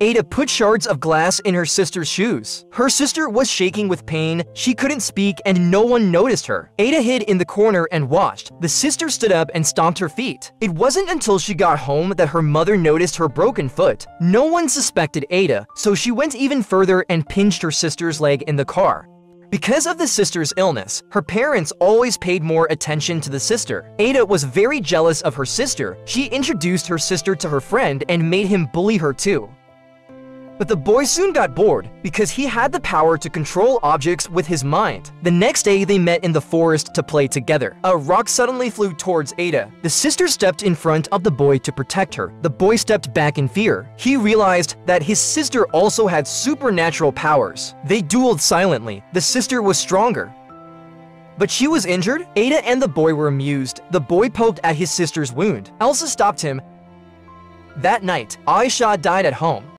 Ada put shards of glass in her sister's shoes. Her sister was shaking with pain, she couldn't speak, and no one noticed her. Ada hid in the corner and watched. The sister stood up and stomped her feet. It wasn't until she got home that her mother noticed her broken foot. No one suspected Ada, so she went even further and pinched her sister's leg in the car. Because of the sister's illness, her parents always paid more attention to the sister. Ada was very jealous of her sister. She introduced her sister to her friend and made him bully her too. But the boy soon got bored because he had the power to control objects with his mind. The next day, they met in the forest to play together. A rock suddenly flew towards Ada. The sister stepped in front of the boy to protect her. The boy stepped back in fear. He realized that his sister also had supernatural powers. They dueled silently. The sister was stronger, but she was injured. Ada and the boy were amused. The boy poked at his sister's wound. Elsa stopped him. That night, Aisha died at home.